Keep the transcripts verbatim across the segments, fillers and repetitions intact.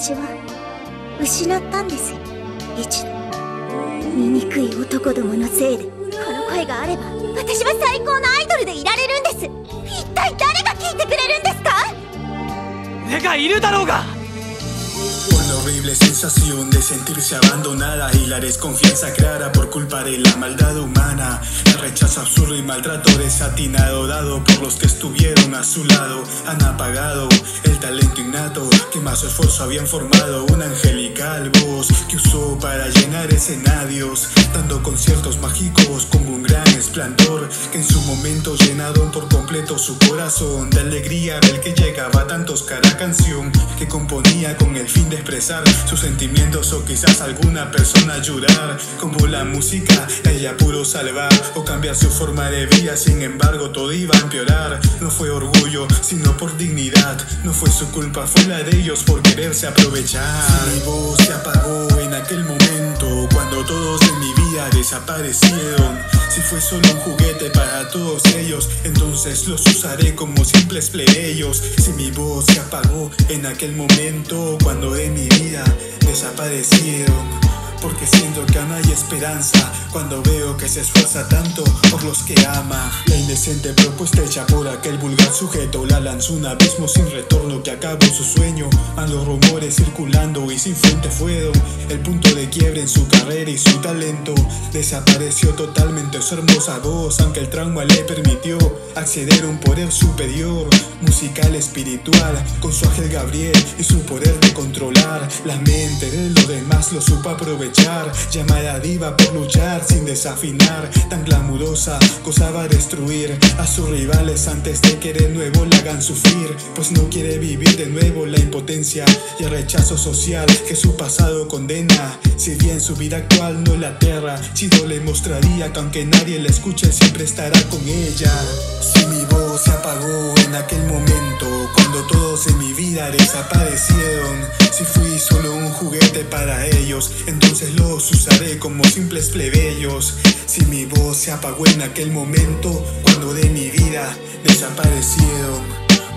私は失ったんです。一度醜い男どものせいで。この声があれば私は最高のアイドルでいられるんです。一体誰が聞いてくれるんですか？俺がいるだろうが。Horrible sensación de sentirse abandonada y la desconfianza clara por culpa de la maldad humana. El rechazo absurdo y maltrato desatinado dado por los que estuvieron a su lado. Han apagado el talento innato que más esfuerzo habían formado. Una angelical voz que usó para llenar escenarios, dando conciertos mágicos con un gran esplendor, que en su momento llenaron por completo su corazón de alegría del que llegaba tantos cada canción que componía con el fin de expresar sus sentimientos o quizás alguna persona ayudar. Como la música ella pudo salvar o cambiar su forma de vida. Sin embargo todo iba a empeorar. No fue orgullo sino por dignidad. No fue su culpa, fue la de ellos por quererse aprovechar. Mi voz se apagó en aquel momento cuando todos en mi vida desaparecieron. Si fue solo un juguete para todos ellos, entonces los usaré como simples plebeyos. Si mi voz se apagó en aquel momento cuando de mi vida desaparecieron, porque siento que no hay esperanza cuando veo que se esfuerza tanto por los que ama. La indecente propuesta hecha por aquel vulgar sujeto la lanzó un abismo sin retorno que acabó su sueño. Malos rumores circulando y sin fuente fueron el punto de quiebre en su carrera y su talento. Desapareció totalmente su hermosa voz, aunque el trauma le permitió acceder a un poder superior musical espiritual, con su ángel Gabriel y su poder de controlar la mente de los demás. Lo supo aprovechar, llamada diva por luchar sin desafinar. Tan glamurosa, gozaba destruir a sus rivales antes de que de nuevo la hagan sufrir, pues no quiere vivir de nuevo la impotencia y el rechazo social que su pasado condena. Si bien su vida actual no la aterra, Shido le mostraría que aunque nadie la escuche siempre estará con ella. Si mi voz se apagó en aquel momento cuando todos en mi vida desaparecieron, si fui solo un juguete para ellos, entonces los usaré como simples plebeyos. Si mi voz se apagó en aquel momento cuando de mi vida desaparecieron,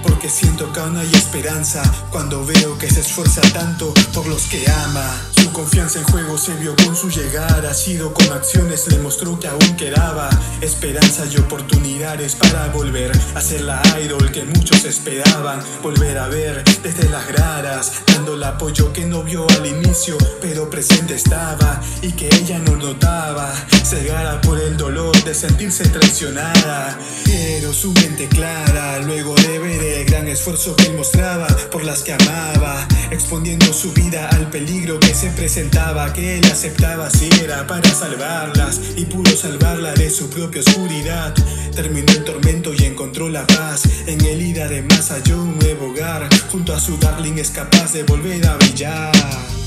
porque siento que aún hay esperanza cuando veo que se esfuerza tanto por los que ama. Su confianza en juego se vio con su llegada. Shido con acciones le mostró que aún quedaba esperanza y oportunidades para volver a ser la idol que muchos esperaban volver a ver desde las gradas, dando el apoyo que no vio al inicio pero presente estaba y que ella no notaba, cegada por el dolor de sentirse traicionada. Pero su mente clara luego de ver el gran esfuerzo que mostraba por las que amaba, exponiendo su vida al peligro que se presentaba, que él aceptaba si era para salvarlas, y pudo salvarla de su propia oscuridad. Terminó el tormento y encontró la paz. En el ida de más halló un nuevo hogar, junto a su darling es capaz de volver a brillar.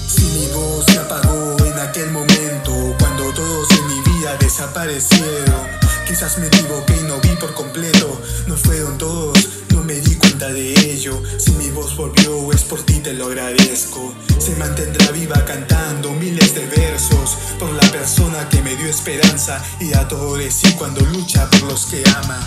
Si mi voz se apagó en aquel momento cuando todos en mi vida desaparecieron, quizás me equivoqué y no vi por completo. No fueron todos, no me di cuenta de ello. Si mi voz volvió es por ti, te lo agradezco. Se mantendrá viva cantando miles de versos por la persona que me dio esperanza y adorecí cuando lucha por los que ama.